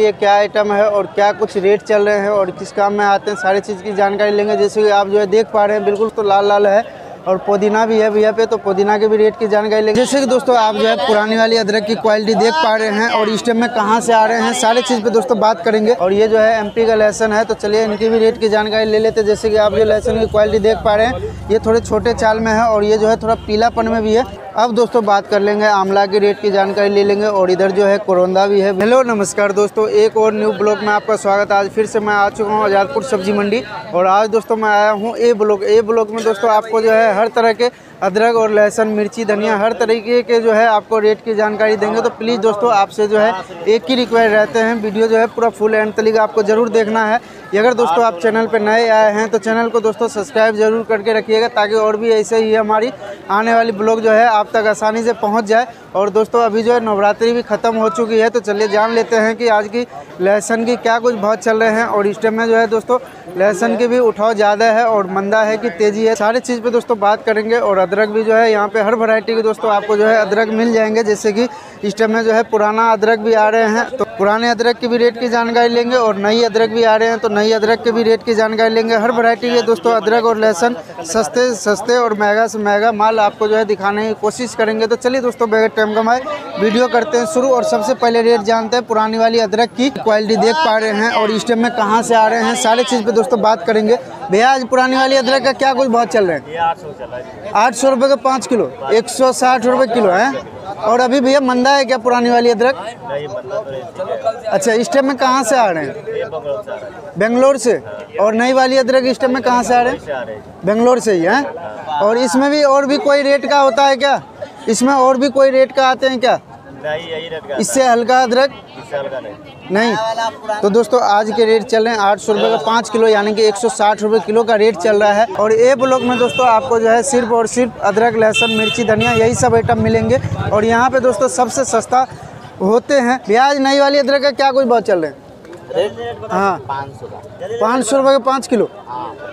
ये क्या आइटम है और क्या कुछ रेट चल रहे हैं और किस काम में आते हैं, सारी चीज़ की जानकारी लेंगे। जैसे कि आप जो है देख पा रहे हैं, बिल्कुल तो लाल लाल है और पुदीना भी है भैया पे, तो पुदीना के भी रेट की जानकारी लेंगे। जैसे कि दोस्तों आप जो है पुरानी वाली अदरक की क्वालिटी देख पा रहे हैं और इस टाइम में कहाँ से आ रहे हैं, सारी चीज़ पे दोस्तों बात करेंगे। और ये जो है MP का लहसुन है, तो चलिए इनकी भी रेट की जानकारी ले लेते हैं। जैसे कि आप जो लहसुन की क्वालिटी देख पा रहे हैं, ये थोड़े छोटे चाल में है और ये जो है थोड़ा पीलापन में भी है। अब दोस्तों बात कर लेंगे आंवला के रेट की जानकारी ले लेंगे और इधर जो है करोंदा भी है। हेलो नमस्कार दोस्तों, एक और न्यू ब्लॉग में आपका स्वागत है। आज फिर से मैं आ चुका हूँ आजादपुर सब्जी मंडी और आज दोस्तों मैं आया हूँ ए ब्लॉक में। दोस्तों आपको जो है हर तरह के अदरक और लहसुन, मिर्ची, धनिया, हर तरीके के जो है आपको रेट की जानकारी देंगे। तो प्लीज़ दोस्तों आपसे जो है एक ही रिक्वेस्ट रहते हैं, वीडियो जो है पूरा फुल एंड तक आपको ज़रूर देखना है। अगर दोस्तों आप चैनल पर नए आए हैं तो चैनल को दोस्तों सब्सक्राइब जरूर करके रखिएगा, ताकि और भी ऐसे ही हमारी आने वाली ब्लॉग जो है आप तक आसानी से पहुँच जाए। और दोस्तों अभी जो है नवरात्रि भी ख़त्म हो चुकी है, तो चलिए जान लेते हैं कि आज की लहसुन की क्या कुछ भाव चल रहे हैं। और इस टाइम में जो है दोस्तों लहसुन की भी उठाव ज़्यादा है और मंदा है कि तेज़ी है, सारी चीज़ पर दोस्तों बात करेंगे। और अदरक भी जो है यहाँ पे हर वैरायटी के दोस्तों आपको जो है अदरक मिल जाएंगे। जैसे कि इस टाइम में जो है पुराना अदरक भी आ रहे हैं, तो पुराने अदरक की भी रेट की जानकारी लेंगे और नई अदरक भी आ रहे हैं, तो नई अदरक के भी रेट की जानकारी लेंगे। हर वैरायटी के दोस्तों अदरक और लहसुन सस्ते और महंगा से महंगा माल आपको जो है दिखाने की कोशिश करेंगे। तो चलिए दोस्तों बगैर टाइम कमाए वीडियो करते हैं शुरू और सबसे पहले रेट जानते हैं। पुरानी वाली अदरक की क्वालिटी देख पा रहे हैं और इस टाइम में कहाँ से आ रहे हैं, सारी चीज़ पर दोस्तों बात करेंगे। भैया आज पुरानी वाली अदरक का क्या कुछ भाव चल रहा है? 800 रुपये का 5 किलो, 160 रुपये किलो है। और अभी भैया मंदा है क्या पुरानी वाली अदरक? अच्छा, इस टाइम में कहाँ से आ रहे हैं? बेंगलोर से। और नई वाली अदरक इस टाइम में कहाँ से आ रहे हैं? बेंगलोर से ही है। और इसमें भी और भी कोई रेट का होता है क्या? इसमें और भी कोई रेट का आते हैं क्या? इससे हल्का अदरक नहीं। तो दोस्तों आज के रेट चल रहे हैं 800 रुपये का 5 किलो, यानी कि 160 रुपये किलो का रेट चल रहा है। और ए ब्लॉक में दोस्तों आपको जो है सिर्फ और सिर्फ अदरक, लहसुन, मिर्ची, धनिया, यही सब आइटम मिलेंगे। और यहाँ पे दोस्तों सबसे सस्ता होते हैं। प्याज नई वाली अदरक का क्या कुछ भाव चल रहे हैं? हाँ, 500 रुपये का 5 किलो।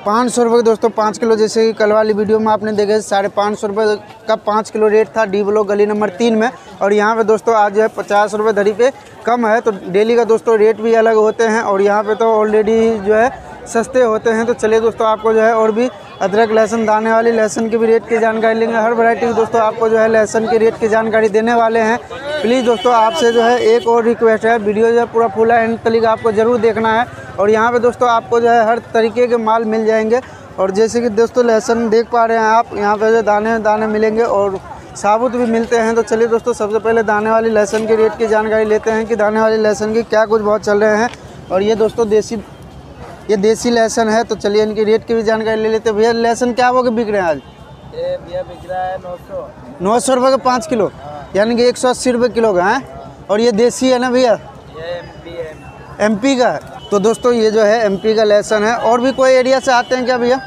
500 रुपये दोस्तों 5 किलो। जैसे कि कल वाली वीडियो में आपने देखे 550 रुपये का 5 किलो रेट था डी ब्लॉक गली नंबर 3 में। और यहाँ पे दोस्तों आज जो है 50 रुपये धरी पे कम है, तो डेली का दोस्तों रेट भी अलग होते हैं। और यहाँ पे तो ऑलरेडी जो है सस्ते होते हैं। तो चलिए दोस्तों आपको जो है और भी अदरक, लहसुन, दाने वाली लहसुन की भी रेट की जानकारी लेंगे। हर वैरायटी की दोस्तों आपको जो है लहसुन की रेट की जानकारी देने वाले हैं। प्लीज़ दोस्तों आपसे जो है एक और रिक्वेस्ट है, वीडियो जो है पूरा फुल एंड तक आपको ज़रूर देखना है। और यहाँ पे दोस्तों आपको जो है हर तरीके के माल मिल जाएंगे। और जैसे कि दोस्तों लहसुन देख पा रहे हैं आप, यहाँ पे जो दाने मिलेंगे और साबुत भी मिलते हैं। तो चलिए दोस्तों सबसे पहले दाने वाली लहसुन के रेट की जानकारी लेते हैं कि दाने वाली लहसुन की क्या कुछ भाव चल रहे हैं। और ये दोस्तों देसी लहसुन है, तो चलिए इनकी रेट की भी जानकारी ले लेते हैं। भैया लहसुन क्या भाव के बिक रहे हैं आज? भैया बिक रहा है 900 रुपये का 5 किलो, यानी कि 180 रुपये किलो का है। और ये देसी है ना भैया, MP का है। तो दोस्तों ये जो है MP का लहसुन है। और भी कोई एरिया से आते हैं क्या भैया?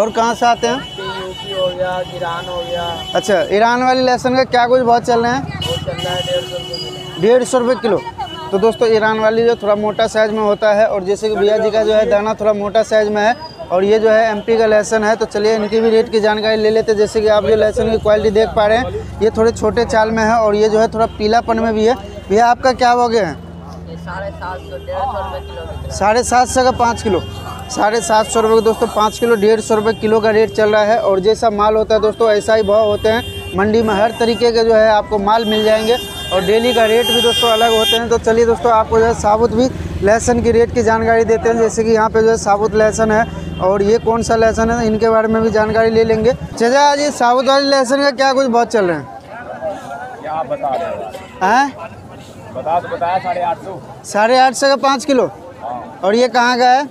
और कहाँ से आते हैं? यूपी हो गया, ईरान हो गया। अच्छा, ईरान वाली लहसुन का क्या कुछ भाव चल रहे हैं? 150 रुपये किलो। तो दोस्तों ईरान वाली जो थोड़ा मोटा साइज में होता है। और जैसे कि भैया जी का जो है दाना थोड़ा मोटा साइज में है और ये जो है MP का लहसुन है। तो चलिए इनकी भी रेट की जानकारी ले लेते हैं। जैसे कि आप जो लहसुन की क्वालिटी देख पा रहे हैं, ये थोड़े छोटे चाल में है और ये जो है थोड़ा पीलापन में भी है। भैया आपका क्या भाव गया है? 750 का 5 किलो। 750 रुपये का दोस्तों 5 किलो, 150 रुपये किलो का रेट चल रहा है। और जैसा माल होता है दोस्तों ऐसा ही भाव होते हैं। मंडी में हर तरीके के जो है आपको माल मिल जाएंगे और डेली का रेट भी दोस्तों अलग होते हैं। तो चलिए दोस्तों आपको जो है साबुत भी लहसुन की रेट की जानकारी देते हैं। जैसे कि यहाँ पे जो है साबुत लहसुन है और ये कौन सा लहसुन है, इनके बारे में भी जानकारी ले लेंगे। चाचा आज ये साबुत वाली लहसुन का क्या कुछ भाव चल रहे हैं? 850 का 5 किलो। और ये कहाँ का है?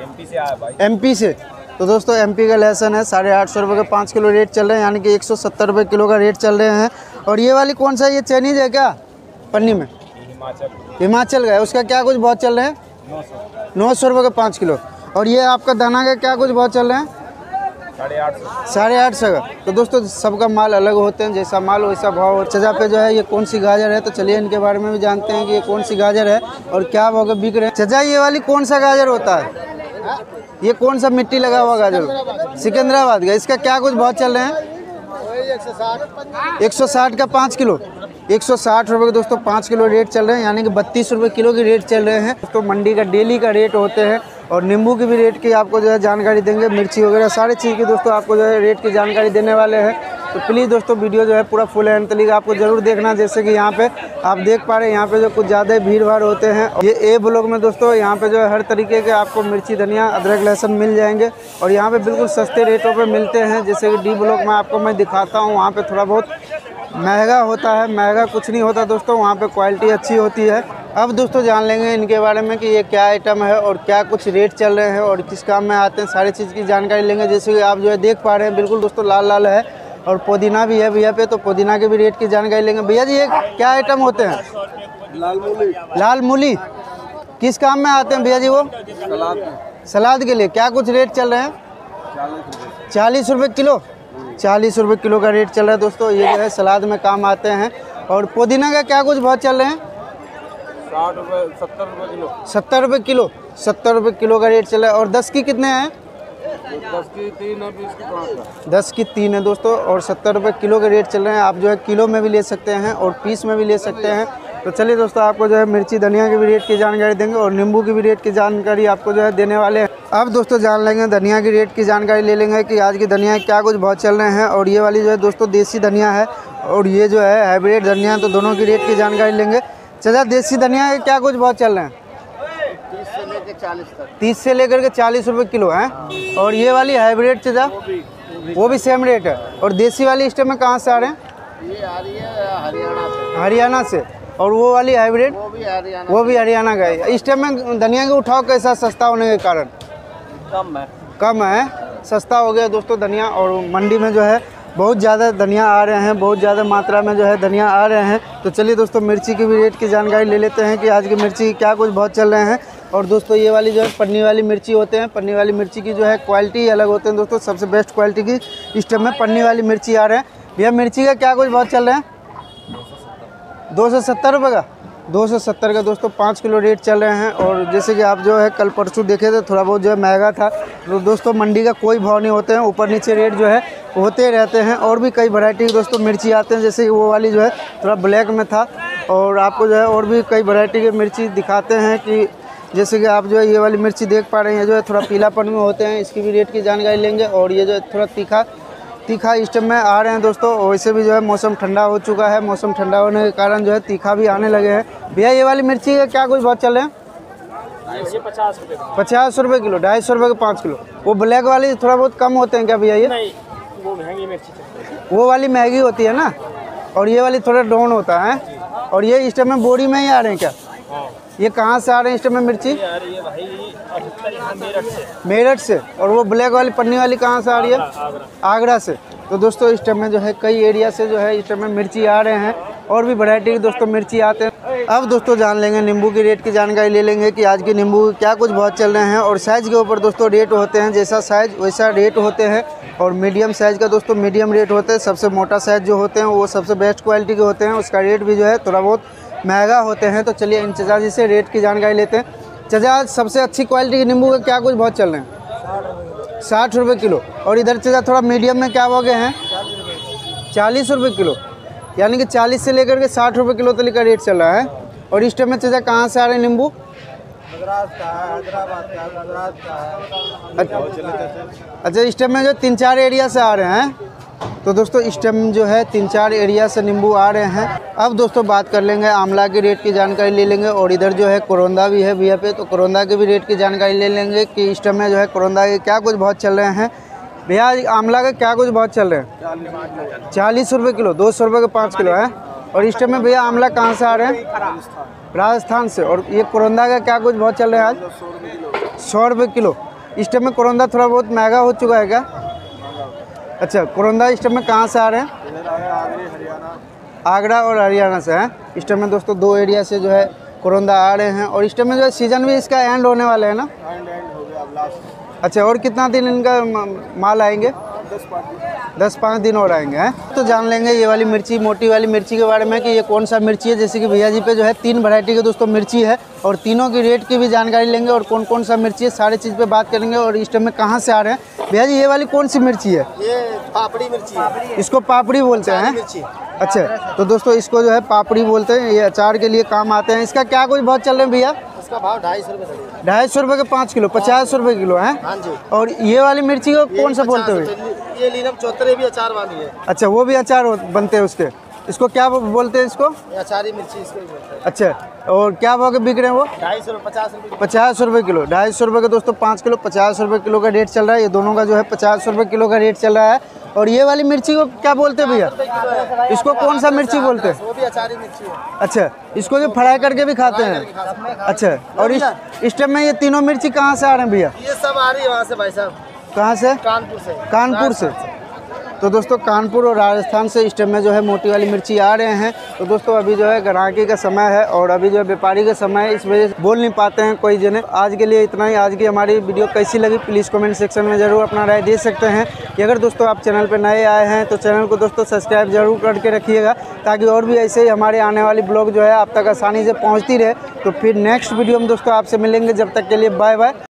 MP से आया भाई, MP से। तो दोस्तों MP का लहसुन है, 850 रुपये का 5 किलो रेट चल रहे हैं, यानी कि 170 रुपये किलो का रेट चल रहे हैं। और ये वाली कौन सा, ये चाइनीज है क्या? पन्नी में हिमाचल का है, उसका क्या कुछ बहुत चल रहे हैं? 900 रुपये का 5 किलो। और ये आपका दाना का क्या कुछ बहुत चल रहे हैं? 850 का। तो दोस्तों सबका माल अलग होते हैं, जैसा माल वैसा भाव। और चजा पे जो है ये कौन सी गाजर है, तो चलिए इनके बारे में भी जानते हैं कि ये कौन सी गाजर है और क्या भाव के बिक रहे हैं। चजा ये वाली कौन सा गाजर होता है? ये कौन सा मिट्टी लगा हुआ गाजर? सिकंदराबाद का। इसका क्या कुछ भाव चल रहे हैं? 160 का 5 किलो। 160 रुपये के दोस्तों 5 किलो रेट चल रहे हैं, यानी कि 32 रुपये किलो की रेट चल रहे हैं। दोस्तों मंडी का डेली का रेट होते हैं और नींबू के भी रेट की आपको जो है जानकारी देंगे, मिर्ची वगैरह सारी चीज़ की दोस्तों आपको जो है रेट की जानकारी देने वाले हैं। तो प्लीज़ दोस्तों वीडियो जो है पूरा फुल एंड तक आपको ज़रूर देखना। जैसे कि यहाँ पे आप देख पा रहे हैं, यहाँ पे जो कुछ ज़्यादा भीड़ भाड़ होते हैं। ये ए ब्लॉक में दोस्तों यहाँ पे जो है हर तरीके के आपको मिर्ची, धनिया, अदरक, लहसुन मिल जाएंगे और यहाँ पे बिल्कुल सस्ते रेटों पे मिलते हैं। जैसे कि डी ब्लॉक में आपको मैं दिखाता हूँ, वहाँ पर थोड़ा बहुत महंगा होता है। महंगा कुछ नहीं होता दोस्तों, वहाँ पर क्वालिटी अच्छी होती है। अब दोस्तों जान लेंगे इनके बारे में कि ये क्या आइटम है और क्या कुछ रेट चल रहे हैं और किस काम में आते हैं, सारी चीज़ की जानकारी लेंगे। जैसे कि आप जो है देख पा रहे हैं बिल्कुल दोस्तों लाल लाल है और पुदीना भी है भैया पे, तो पुदीना के भी रेट की जानकारी लेंगे। भैया जी ये क्या आइटम होते हैं? लाल मूली। लाल मूली किस काम में आते हैं भैया जी? वो सलाद के लिए। क्या कुछ रेट चल रहे हैं? 40 रुपये किलो। 40 रुपये किलो का रेट चल रहा है दोस्तों। ये जो है सलाद में काम आते हैं। और पुदीना का क्या कुछ भाव चल रहे हैं? 70 रुपये किलो। 70 रुपये किलो। 70 रुपये किलो का रेट चल रहा है। और 10 की कितने हैं? 10 की 3 है, 20 की 5 है। 10 की 3 है दोस्तों। और 70 रुपये किलो के रेट चल रहे हैं। आप जो है किलो में भी ले सकते हैं और पीस में भी ले सकते हैं। तो चलिए दोस्तों आपको जो है मिर्ची, धनिया के भी रेट की जानकारी देंगे और नींबू की भी रेट की जानकारी आपको जो है देने वाले हैं। अब दोस्तों जान लेंगे धनिया की रेट की जानकारी ले लेंगे कि आज की धनिया क्या कुछ बहुत चल रहे हैं। और ये वाली जो है दोस्तों देसी धनिया है और ये जो है हाइब्रिड धनिया, तो दोनों की रेट की जानकारी लेंगे। चाचा देसी धनिया के क्या कुछ बहुत चल रहे हैं? 40 तक। 30 से लेकर के 40 रुपये किलो है। और ये वाली हाइब्रिड चाचा वो भी सेम रेट है। और देसी वाली इस टाइम में कहाँ से आ रहे हैं? ये आ रही है हरियाणा से। हरियाणा से। और वो वाली हाइब्रिड वो भी हरियाणा का है। इस टाइम में धनिया के उठाव कैसा? सस्ता होने के कारण कम है। कम है, सस्ता हो गया दोस्तों धनिया। और मंडी में जो है बहुत ज़्यादा धनिया आ रहे हैं, बहुत ज़्यादा मात्रा में जो है धनिया आ रहे हैं। तो चलिए दोस्तों मिर्ची की भी रेट की जानकारी ले लेते हैं कि आज की मिर्ची क्या कुछ बहुत चल रहे हैं। और दोस्तों ये वाली जो है पन्नी वाली मिर्ची होते हैं। पन्नी वाली मिर्ची की जो है क्वालिटी अलग होते हैं दोस्तों, सबसे बेस्ट क्वालिटी की इस टाइम में पन्नी वाली मिर्ची आ रहे हैं। भैया मिर्ची का क्या कुछ बहुत चल रहे हैं? 270 रुपये का। 270 का दोस्तों 5 किलो रेट चल रहे हैं। और जैसे कि आप जो है कल परसों देखे थे, थोड़ा बहुत जो है महंगा था। तो दोस्तों मंडी का कोई भाव नहीं होते हैं, ऊपर नीचे रेट जो है होते रहते हैं। और भी कई वैरायटी के दोस्तों मिर्ची आते हैं, जैसे कि वो वाली जो है थोड़ा ब्लैक में था। और आपको जो है और भी कई वैरायटी की मिर्ची दिखाते हैं कि जैसे कि आप जो है ये वाली मिर्ची देख पा रहे हैं, जो है थोड़ा पीलापन में होते हैं, इसकी भी रेट की जानकारी लेंगे। और ये जो है थोड़ा तीखा इस टाइम में आ रहे हैं दोस्तों। वैसे भी जो है मौसम ठंडा हो चुका है, मौसम ठंडा होने के कारण जो है तीखा भी आने लगे हैं। भैया ये वाली मिर्ची का क्या कुछ बहुत चल रहे हैं? 50 रुपये किलो। 250 रुपये के 5 किलो। वो ब्लैक वाली थोड़ा बहुत कम होते हैं क्या भैया? ये नहीं, वो महंगी मिर्ची, वो वाली महंगी होती है ना, और ये वाली थोड़ा डाउन होता है। और ये इस टाइम में बोरी में ही आ रहे हैं क्या? ये कहाँ से आ रहे हैं इस टाइम में मिर्ची? मेरठ से। और वो ब्लैक वाली पन्नी वाली कहाँ से आ रही है? आगरा से। तो दोस्तों इस टाइम में जो है कई एरिया से जो है इस टाइम में मिर्ची आ रहे हैं और भी वैरायटी के दोस्तों मिर्ची आते हैं। अब दोस्तों जान लेंगे नींबू की रेट की जानकारी ले लेंगे कि आज के नींबू क्या कुछ बहुत चल रहे हैं। और साइज़ के ऊपर दोस्तों रेट होते हैं, जैसा साइज़ वैसा रेट होते हैं। और मीडियम साइज़ का दोस्तों मीडियम रेट होते हैं। सबसे मोटा साइज़ जो होते हैं वो सबसे बेस्ट क्वालिटी के होते हैं, उसका रेट भी जो है थोड़ा बहुत महंगा होते हैं। तो चलिए इन चाचा जी से रेट की जानकारी लेते हैं। चाचा सबसे अच्छी क्वालिटी के नींबू के क्या कुछ बहुत चल रहे हैं? 60 रुपये किलो। और इधर चाचा थोड़ा मीडियम में क्या हो गए हैं? 40 रुपये किलो, यानी कि 40 से लेकर के 60 रुपये किलो तक का रेट चल रहा है। और इस टाइम में चाचा कहाँ से आ रहे हैं नींबू? अच्छा, इस टाइम में जो 3-4 एरिया से आ रहे हैं। तो दोस्तों इस टाइम जो है 3-4 एरिया से नींबू आ रहे हैं। अब दोस्तों बात कर लेंगे आंवला के रेट की जानकारी ले लेंगे। और इधर जो है करोंदा भी है भैया पे, तो करोंदा के भी रेट की जानकारी ले लेंगे कि इस टाइम में जो है करोंदा के क्या कुछ बहुत चल रहे हैं। भैया आंवला के क्या कुछ बहुत चल रहे हैं? 40 रुपये किलो। 200 रुपये के 5 किलो है। और इस टाइम में भैया आंवला कहाँ से आ रहे हैं? राजस्थान से। और ये करोंदा का क्या कुछ बहुत चल रहा है आज? 100 रुपये किलो। इस टाइम में करोंदा थोड़ा बहुत महंगा हो चुका है क्या? अच्छा, करोंदा इस टाइम में कहाँ से आ रहे हैं? आगरा और हरियाणा से हैं। इस टाइम में दोस्तों 2 एरिया से जो है करोंदा आ रहे हैं। और इस टाइम में जो है सीज़न भी इसका एंड होने वाला है ना? एंड हो गया अब लास्ट। अच्छा, और कितना दिन इनका माल आएंगे? 10-5 दिन और आएंगे हैं। तो जान लेंगे ये वाली मिर्ची, मोटी वाली मिर्ची के बारे में कि ये कौन सा मिर्ची है। जैसे कि भैया जी पे जो है 3 वैरायटी के दोस्तों मिर्ची है और तीनों की रेट की भी जानकारी लेंगे और कौन कौन सा मिर्ची है, सारी चीज़ पे बात करेंगे। और इस टाइम में कहाँ से आ रहे हैं भैया जी ये वाली कौन सी मिर्ची है? ये पापड़ी मिर्ची है। इसको पापड़ी बोलते हैं। अच्छा तो दोस्तों इसको जो है पापड़ी बोलते हैं, ये अचार के लिए काम आते हैं। इसका क्या कुछ भाव चल रहे हैं भैया? इसका भाव 250 रुपये। 250 रुपये के 5 किलो, 50 रुपये किलो है। और ये वाली मिर्ची को कौन सा बोलते हुए? ये लीलम चौतरे भी अचार वाली है। अच्छा वो भी अचार बनते हैं उसके, इसको क्या बोलते हैं? इसको अचारी मिर्ची इसको बोलते हैं। अच्छा और क्या भाव के बिक रहे हैं वो? 250 रुपये 50 रुपये किलो। 250 रुपये का दोस्तों 5 किलो 50 रुपये किलो का रेट चल रहा है। ये दोनों का जो है 50 रुपये किलो का रेट चल रहा है। और ये वाली मिर्ची को क्या बोलते हैं भैया? इसको कौन सा मिर्ची बोलते हैं? वो भी अचारी मिर्ची है। अच्छा इसको जो फ्राई करके भी खाते हैं। अच्छा और इस टाइम में ये तीनों मिर्ची कहाँ से आ रहे हैं भैया? ये सब आ रही है वहाँ से भाई साहब। कहाँ से? कानपुर से। कानपुर से। तो दोस्तों कानपुर और राजस्थान से इस टाइम में जो है मोटी वाली मिर्ची आ रहे हैं। तो दोस्तों अभी जो है ग्राहकी का समय है और अभी जो है व्यापारी का समय है, इस वजह से बोल नहीं पाते हैं कोई जने। आज के लिए इतना ही। आज की हमारी वीडियो कैसी लगी प्लीज़ कमेंट सेक्शन में ज़रूर अपना राय दे सकते हैं। कि अगर दोस्तों आप चैनल पर नए आए हैं तो चैनल को दोस्तों सब्सक्राइब जरूर करके रखिएगा, ताकि और भी ऐसे ही हमारे आने वाली ब्लॉग जो है आप तक आसानी से पहुँचती रहे। तो फिर नेक्स्ट वीडियो में दोस्तों आपसे मिलेंगे, जब तक के लिए बाय बाय।